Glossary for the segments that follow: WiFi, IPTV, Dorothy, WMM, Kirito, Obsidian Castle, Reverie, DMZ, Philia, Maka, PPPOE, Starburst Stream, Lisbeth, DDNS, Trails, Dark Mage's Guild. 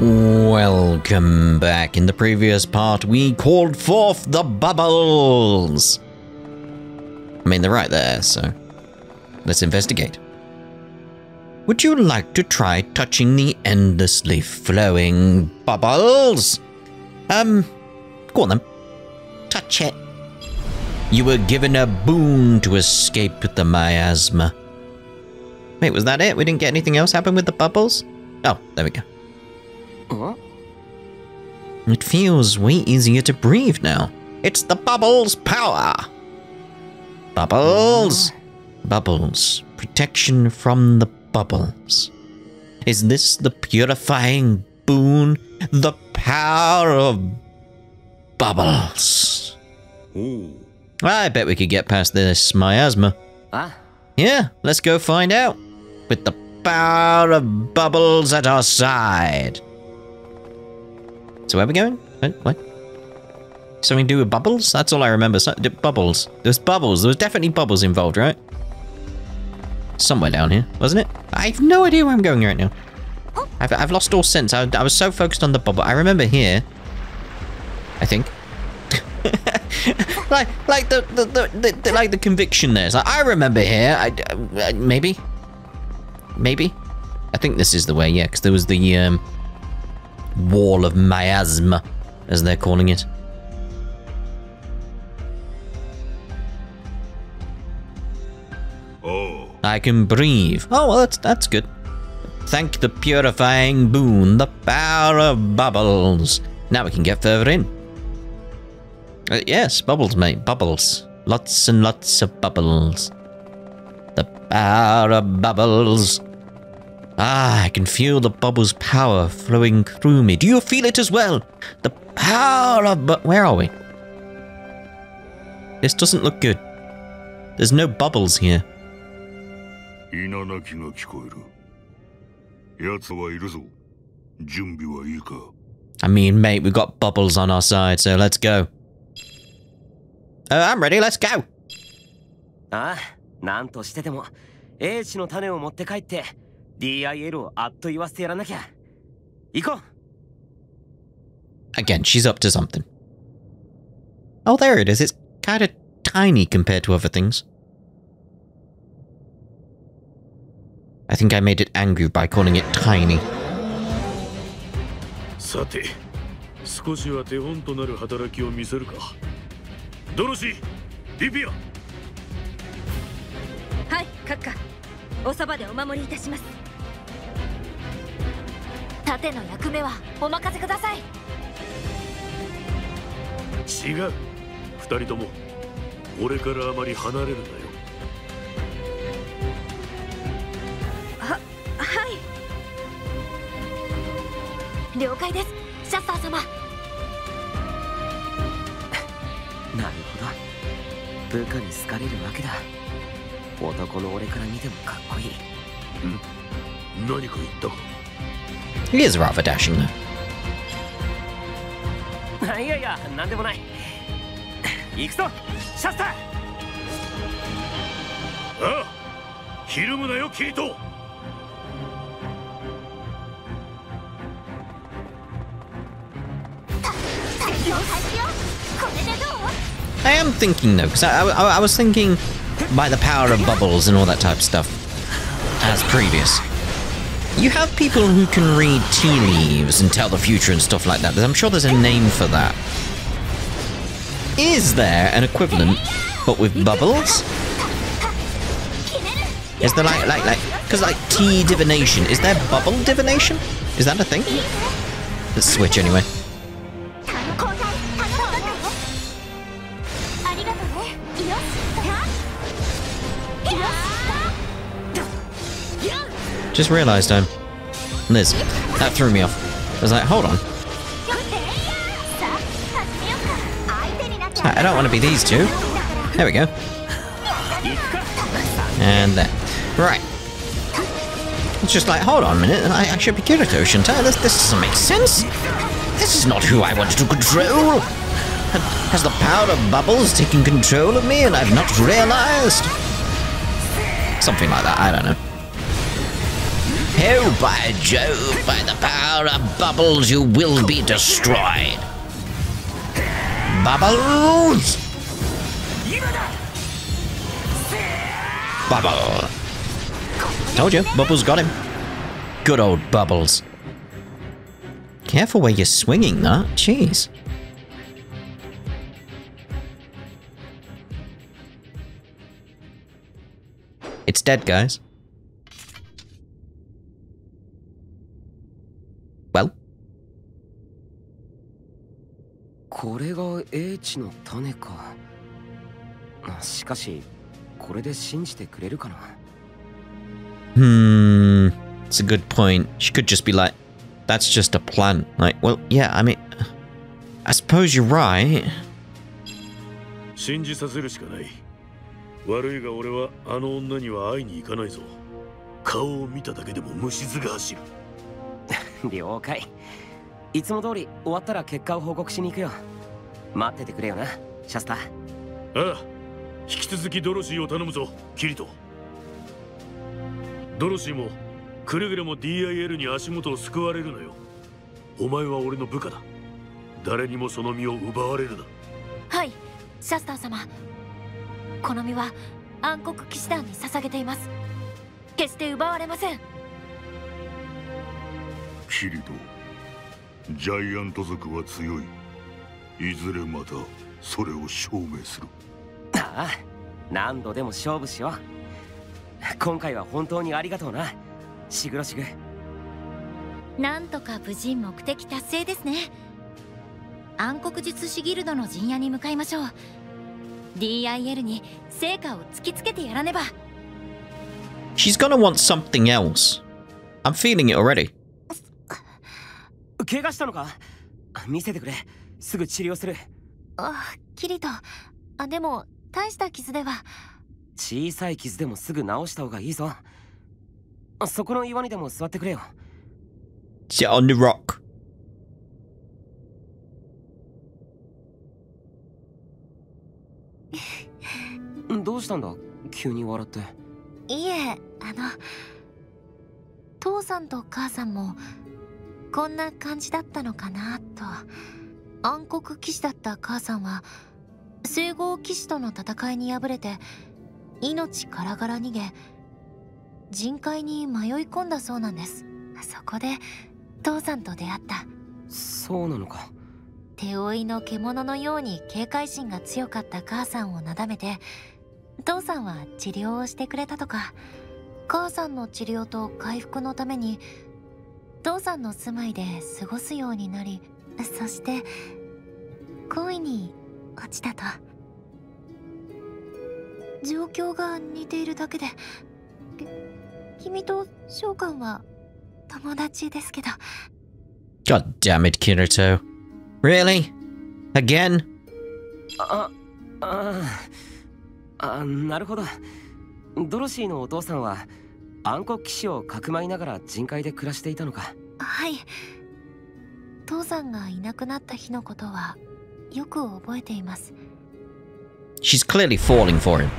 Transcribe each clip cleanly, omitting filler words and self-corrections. Welcome back. In the previous part, we called forth the bubbles. I mean, they're right there, so let's investigate. Would you like to try touching the endlessly flowing bubbles? Go on then. Touch it. You were given a boon to escape the miasma. Wait, was that it? We didn't get anything else happen with the bubbles? Oh, there we go. It feels way easier to breathe now. It's the bubbles' power! Bubbles! Bubbles. Protection from the bubbles. Is this the purifying boon? The power of bubbles. Ooh. I bet we could get past this miasma. Yeah, let's go find out. With the power of bubbles at our side. So where are we going? What? Something to do with bubbles? That's all I remember. So, bubbles. There's bubbles. There was definitely bubbles involved, right? Somewhere down here, wasn't it? I have no idea where I'm going right now. I've lost all sense. I was so focused on the bubble. I remember here. I think. like the conviction there. It's like, I remember here. Maybe. I think this is the way. Yeah, because there was the wall of miasma, as they're calling it. Oh. I can breathe. Oh well, that's good. Thank the purifying boon, the power of bubbles. Now we can get further in. Yes, bubbles, mate. Bubbles. Lots and lots of bubbles. The power of bubbles. Ah, I can feel the bubbles' power flowing through me. Do you feel it as well? The power of... But where are we? This doesn't look good. There's no bubbles here. I mean, mate, we've got bubbles on our side, so let's go. I'm ready, let's go. Again, she's up to something. Oh, there it is. It's kind of tiny compared to other things. I think I made it angry by calling it tiny. Dorothy, Philia. Hi, Kaka. He is rather dashing though. I am thinking though, because I was thinking by the power of bubbles and all that type of stuff, as previous. You have people who can read tea leaves and tell the future and stuff like that. I'm sure there's a name for that. Is there an equivalent, but with bubbles? Is there like tea divination? Is there bubble divination? Is that a thing? Let's switch anyway. Just realized I'm Liz. That threw me off. I was like, hold on. I don't want to be these two. There we go. And there. Right. It's just like, hold on a minute. I should be Kirito, shouldn't I? This doesn't make sense. This is not who I wanted to control. Has the power of bubbles taken control of me and I've not realized? Something like that. I don't know. Oh, by Jove, by the power of bubbles, you will be destroyed. Bubbles! Bubble. Told you, Bubbles got him. Good old Bubbles. Careful where you're swinging, though. Jeez. It's dead, guys. Well. It's a good point. She could just be like, that's just a plant. Like, well, yeah, I mean, I suppose you're right. She's gonna want something else. I'm feeling it already. Sit on the rock. God damn it, Kirito. Really? Again? She's clearly falling for him.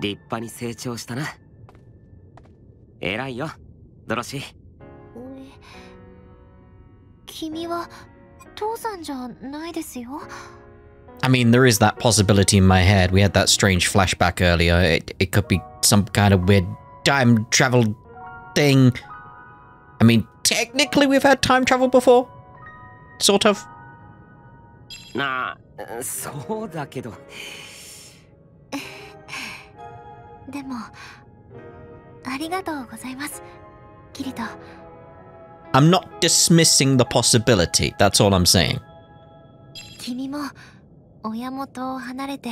立派に成長したな。偉いよ、ドロシー。君は父さんじゃないですよ。 I mean, there is that possibility in my head. We had that strange flashback earlier. It could be some kind of weird time travel thing. I mean, technically we've had time travel before. Sort of. Nah, so da kedo. Demo, arigatou gozaimasu, Kirito. I'm not dismissing the possibility. That's all I'm saying. Kimi mo 親元を離れて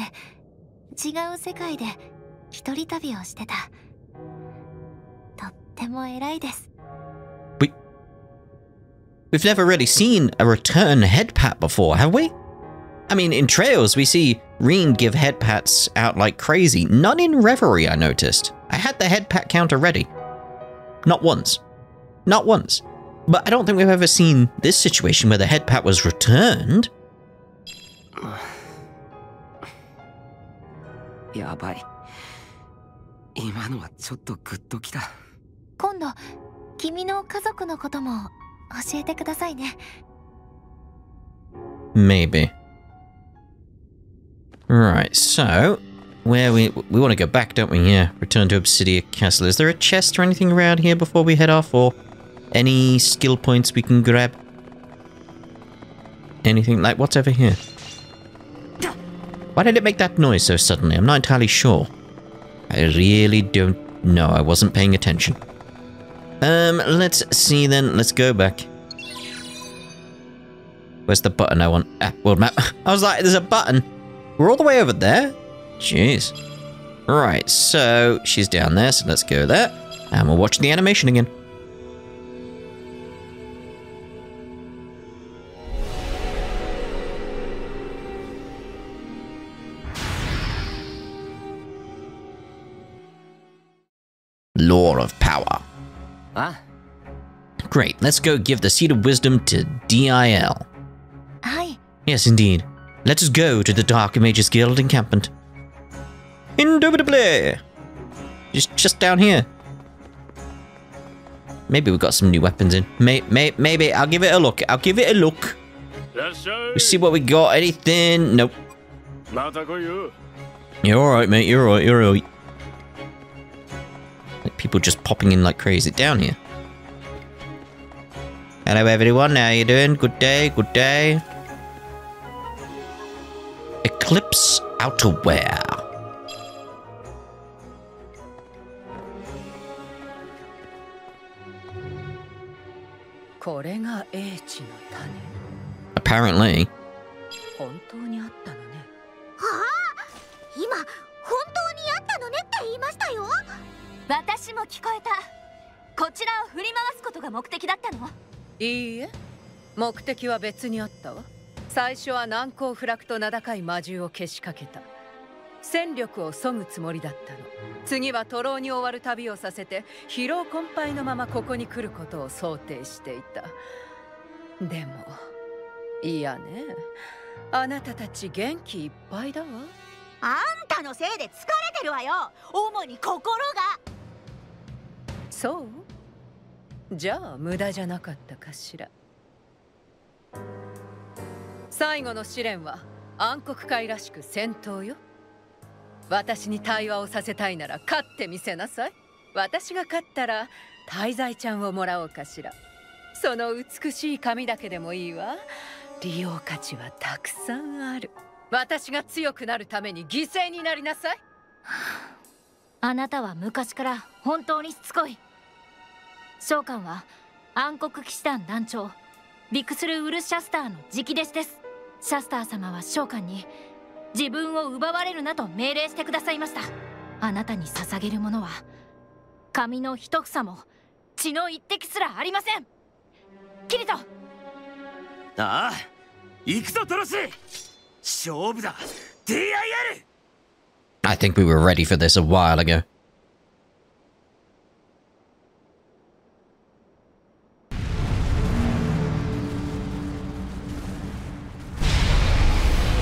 違う世界で一人旅をしてた。とっても偉いです。We've never really seen a return head pat before, have we? I mean, in Trails, we see Reen give head pats out like crazy. None in Reverie, I noticed. I had the head pat counter ready. Not once. Not once. But I don't think we've ever seen this situation where the head pat was returned. やばい。今のはちょっとグッときた。今度、君の家族のことも教えてくださいね。Maybe. Right, so where we want to go back, don't we? Yeah, return to Obsidian Castle. Is there a chest or anything around here before we head off, or any skill points we can grab? Anything like what's over here? Why did it make that noise so suddenly? I'm not entirely sure. I really don't know. I wasn't paying attention. Let's see then. Let's go back. Where's the button I want? Ah, world map. I was like, there's a button. We're all the way over there? Jeez. Right, so she's down there, so let's go there. And we'll watch the animation again. Law of power. Ah. Great. Let's go give the seed of wisdom to DIL. Hi. Yes, indeed. Let us go to the Dark Mage's Guild encampment. Indubitably. Just down here. Maybe we've got some new weapons in. Maybe I'll give it a look. I'll give it a look. We'll see what we got. Anything? Nope. You're all right, mate. You're all right. You're all right. People just popping in like crazy down here. Hello everyone, how you doing? Good day, good day. Eclipse outerwear. Apparently. So, I think we were ready for this a while ago.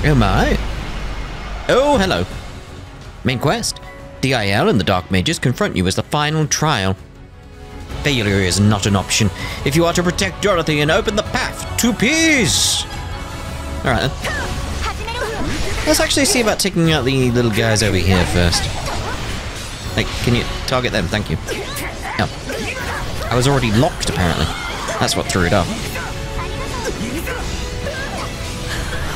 Am I? Oh, hello. Main quest. The IL and the Dark Mages confront you as the final trial. Failure is not an option if you are to protect Dorothy and open the path to peace! Alright then. Let's actually see about taking out the little guys over here first. Hey, can you target them? Thank you. Oh. I was already locked, apparently. That's what threw it off.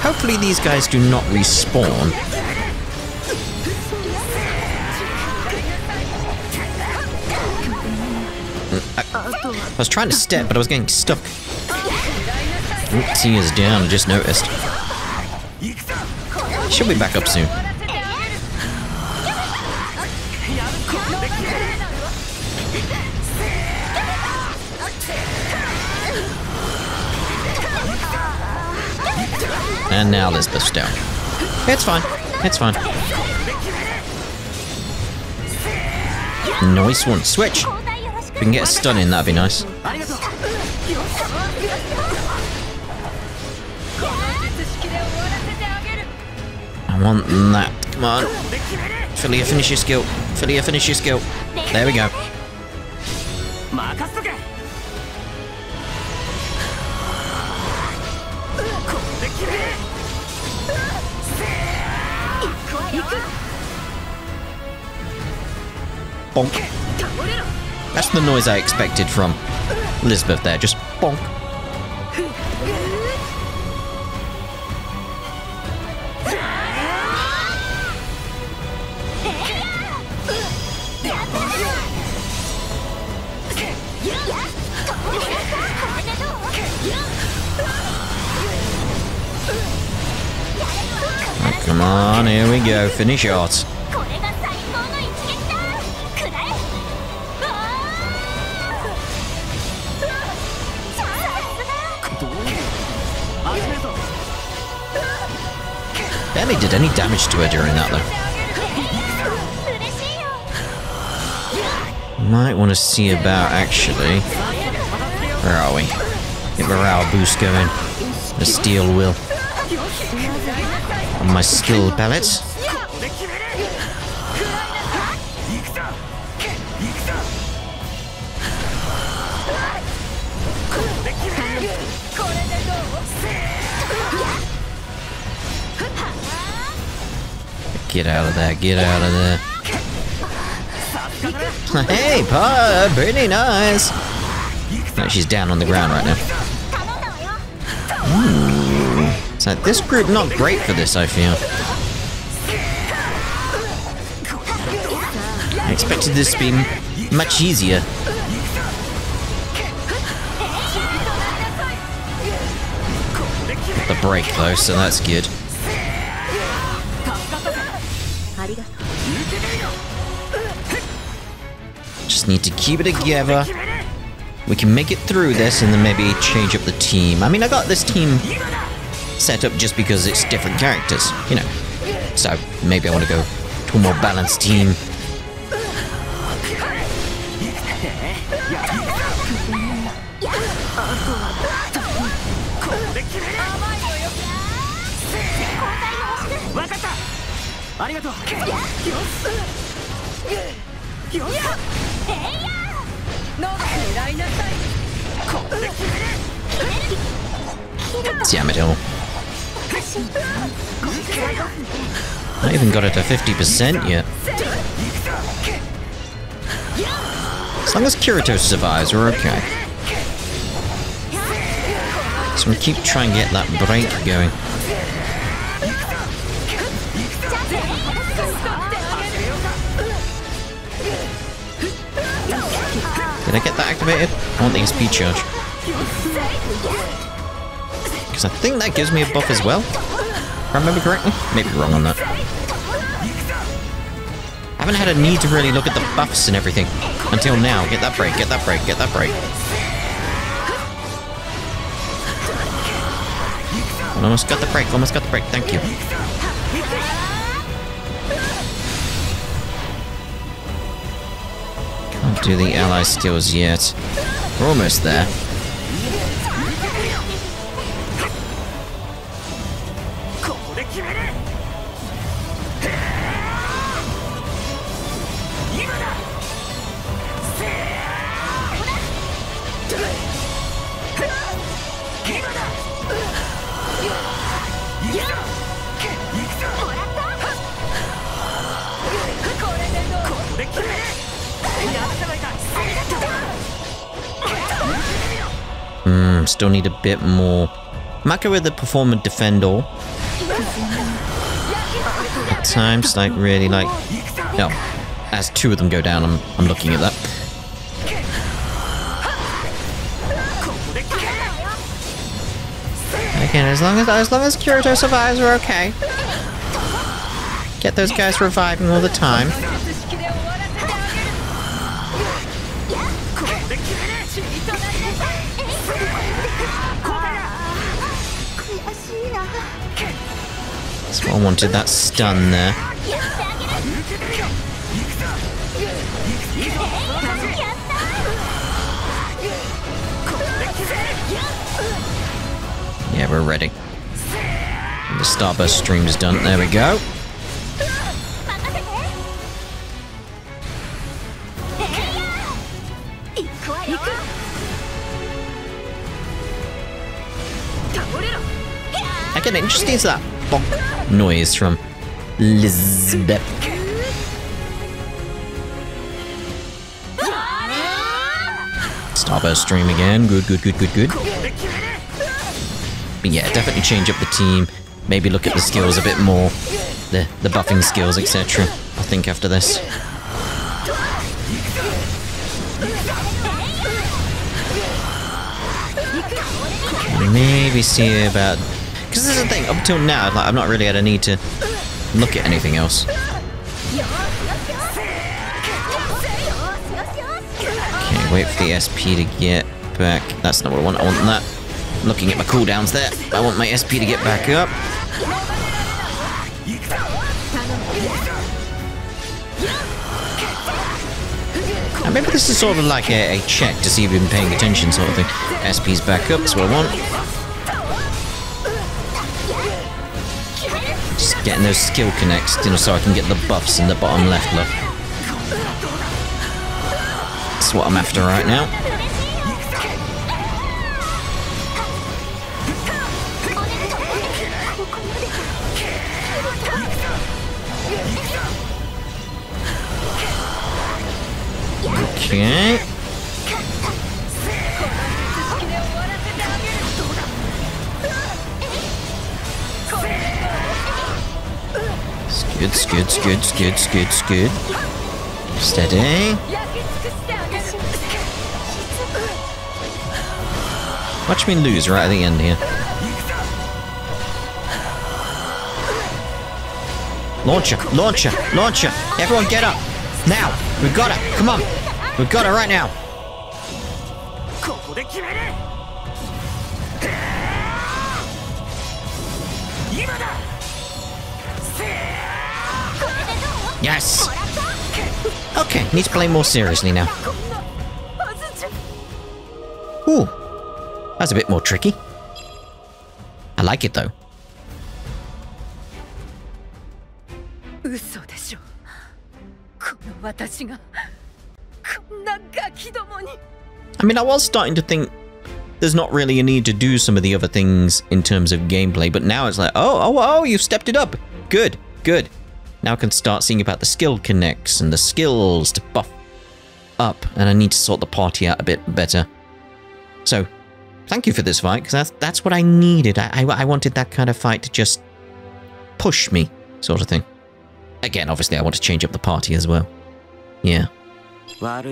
Hopefully these guys do not respawn. I was trying to step, but I was getting stuck. Oops, he is down, I just noticed. She'll be back up soon. And now Lisbeth's down. It's fine, it's fine. Nice one. Switch! If we can get a stun in, that'd be nice. I want that. Come on. Philia, finish your skill. Philia, finish your skill. There we go. Bonk. That's the noise I expected from Lisbeth there, just bonk. Oh, come on, here we go, finish yards. Barely did any damage to her during that though. Might want to see about actually. Where are we? Get morale boost going. The steel wheel. On my skill pellets. Get out of there, get out of there. Hey, Pa, pretty nice. No, she's down on the ground right now. Ooh. So this group not great for this, I feel. I expected this to be much easier. Got the break though, so that's good. Just need to keep it together. We can make it through this and then maybe change up the team. I mean, I got this team set up just because it's different characters, you know. So maybe I want to go to a more balanced team. Damn it all. I even got it to 50% yet. As long as Kirito survives, we're okay. So we keep trying to get that break going. Did I get that activated? I want the XP charge. Because I think that gives me a buff as well. If I remember correctly? Maybe wrong on that. I haven't had a need to really look at the buffs and everything until now. Get that break, get that break, get that break. Almost got the break, almost got the break. Thank you. Do the ally skills yet. We're almost there. Still need a bit more. Maka with the performer defender. At times, like, really, like... No. As two of them go down, I'm looking at that. Again, as long as Kirito survives, we're okay. Get those guys reviving all the time. That's what I wanted, that stun there. Yeah, we're ready. And the Starburst stream is done. There we go. Again, it just needs that bonk noise from Lisbeth. Starburst stream again. Good. But yeah, definitely change up the team. Maybe look at the skills a bit more. The buffing skills, etc. I think after this. Maybe see about... Because this is the thing, up until now, like, I've not really had a need to look at anything else. Okay, wait for the SP to get back. That's not what I want. I want that. Looking at my cooldowns there. I want my SP to get back up. And maybe this is sort of like a check to see if you've been paying attention sort of thing. SP's back up, that's what I want. Just getting those skill connects, you know, so I can get the buffs in the bottom left, look. That's what I'm after right now. Okay. Good. Steady. Watch me lose right at the end here. Launcher. Everyone get up. Now. We got it. Come on. We got it right now. Yes! Okay, need to play more seriously now. Ooh. That's a bit more tricky. I like it though. I mean, I was starting to think there's not really a need to do some of the other things in terms of gameplay, but now it's like, oh, you've stepped it up. Good. Now I can start seeing about the skill connects and the skills to buff up, and I need to sort the party out a bit better. So, thank you for this fight, because that's what I needed. I wanted that kind of fight to just push me, sort of thing. Again, obviously, I want to change up the party as well. Yeah. Oh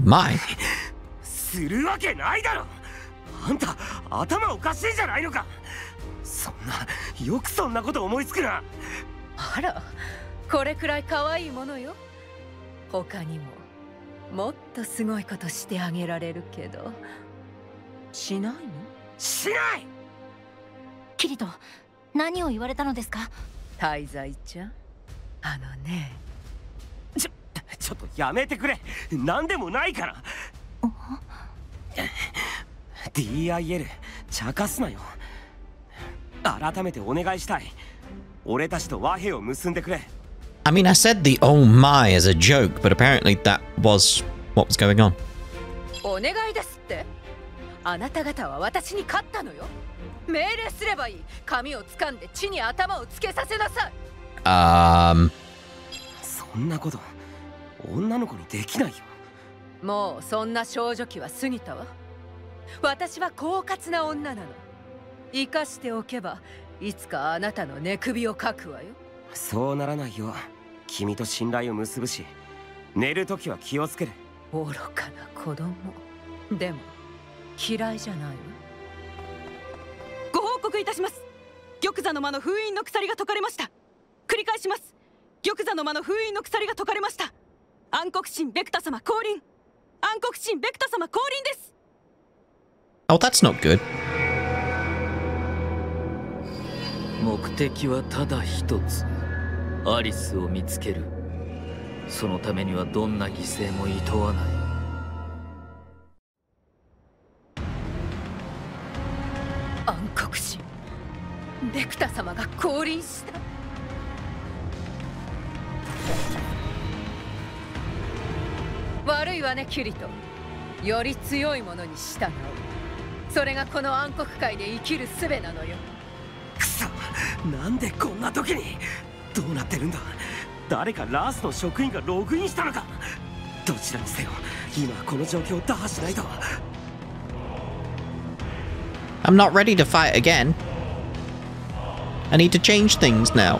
my. するわけないだろ。あんた頭おかしいじゃないのか。そんなよくそんなこと思いつくな。あら、これくらい可愛いものよ。他にももっとすごいことしてあげられるけど。しないの？しない。キリト、何を言われたのですか？滞在ちゃん、あのね、ちょっとやめてくれ。何でもないから。DIL 茶化すなよ。改めてお願いしたい。俺たちと和平を結んでくれ。 I mean, I said the "oh my" as a joke, but apparently that was what was going on. お願いですって。あなた方は私に勝ったのよ。命令すればいい。髪を掴んで地に頭をつけさせなさい。そんなこと女の子にできないよ。もうそんな少女期は過ぎたわ。私は狡猾な女なの。生かしておけばいつかあなたの寝首をかくわよ。そうならないよ。君と信頼を結ぶし、寝るときは気をつける。愚かな子供。でも嫌いじゃないわ。ご報告いたします。玉座の間の封印の鎖が解かれました。繰り返します。玉座の間の封印の鎖が解かれました。暗黒神ベクタ様降臨。暗黒神ベクタ様降臨です。 Oh, that's not good. 目的はただ一つ。アリスを見つける。そのためにはどんな犠牲もいとわない。 暗黒神ベクタ様が降臨した。悪いわねキュリト。より強いものに従う。それがこの暗黒界で生きる術なのよ。くそ、なんでこんな時に。どうなってるんだ。誰かラースの職員がログインしたのか。どちらにせよ今この状況を打破しないと。 I'm not ready to fight again. I need to change things now.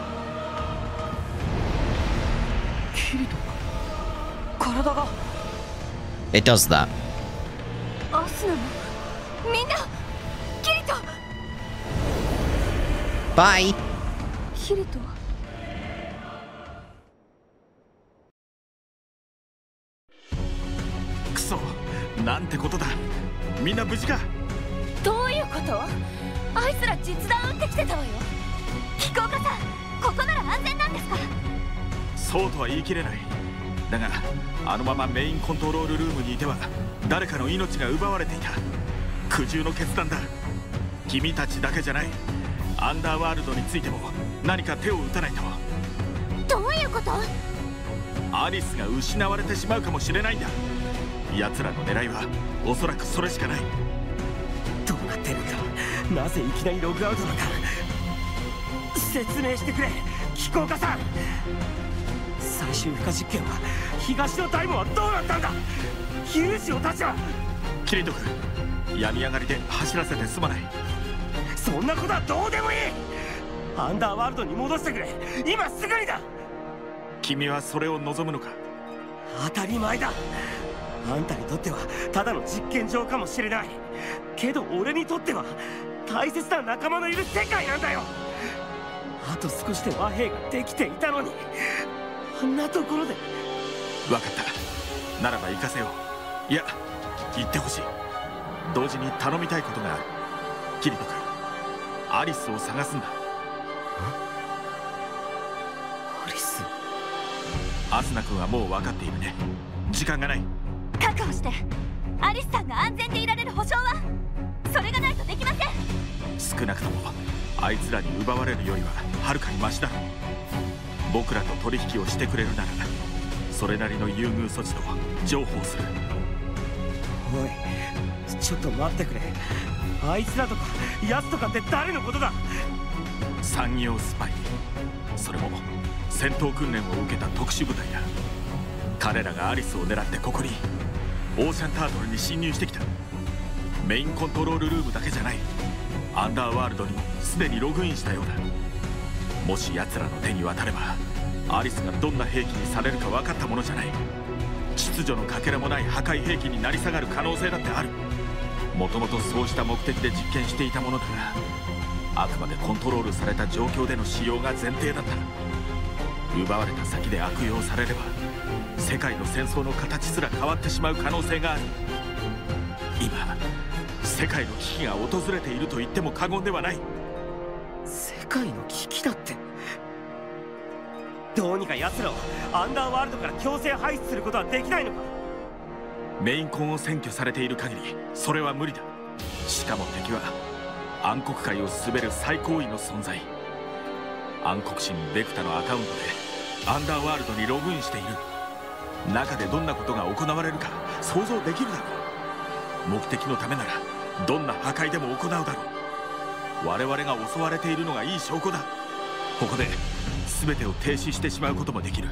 It does that. Bye. Kuso, nante koto da. Minna buji ka? どういうこと？あいつら実弾撃ってきてたわよ。飛行家さん、ここなら安全なんですか？そうとは言い切れない。だがあのままメインコントロールルームにいては誰かの命が奪われていた。苦渋の決断だ。君たちだけじゃない。アンダーワールドについても何か手を打たないと。どういうこと？アリスが失われてしまうかもしれないんだ。奴らの狙いはおそらくそれしかない。 なぜいきなりログアウトなのか説明してくれ機甲課さん。最終負荷実験は東の大門はどうなったんだ。勇士を立ちはキリト君、病み上がりで走らせてすまない。そんなことはどうでもいい。アンダーワールドに戻してくれ。今すぐにだ。君はそれを望むのか。当たり前だ。 あんたにとってはただの実験場かもしれないけど、俺にとっては大切な仲間のいる世界なんだよ。あと少しで和平ができていたのにあんなところで。分かった。ならば行かせよう。いや、行ってほしい。同時に頼みたいことがある。キリト君、アリスを探すんだ。アリス？アスナ君はもう分かっているね。時間がない。 確保して。アリスさんが安全でいられる保証はそれがないとできません。少なくともあいつらに奪われるよりははるかにマシだろう。僕らと取引をしてくれるならそれなりの優遇措置と譲歩する。おい、ちょっと待ってくれ。あいつらとかヤツとかって誰のことだ。産業スパイ、それも戦闘訓練を受けた特殊部隊だ。彼らがアリスを狙ってここに オーシャンタートルに侵入してきた。メインコントロールルームだけじゃない。アンダーワールドにもすでにログインしたようだ。もし奴らの手に渡ればアリスがどんな兵器にされるか分かったものじゃない。秩序のかけらもない破壊兵器に成り下がる可能性だってある。もともとそうした目的で実験していたものだが、あくまでコントロールされた状況での使用が前提だった。奪われた先で悪用されれば 世界の戦争の形すら変わってしまう可能性がある。今世界の危機が訪れていると言っても過言ではない。世界の危機だって。どうにか奴らをアンダーワールドから強制排出することはできないのか。メインコンを占拠されている限りそれは無理だ。しかも敵は暗黒界を滑る最高位の存在。暗黒神ベクタのアカウントでアンダーワールドにログインしている。中でどんなことが行われるか想像できるだろう。目的のためならどんな破壊でも行うだろう。我々が襲われているのがいい証拠だ。ここで全てを停止してしまうこともできる。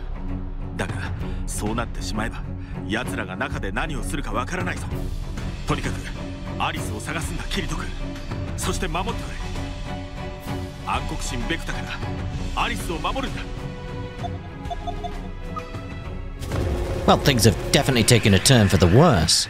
だがそうなってしまえば奴らが中で何をするかわからないぞ。とにかくアリスを探すんだキリト君。そして守ってくれ。暗黒神ベクタからアリスを守るんだ。Well, things have definitely taken a turn for the worse.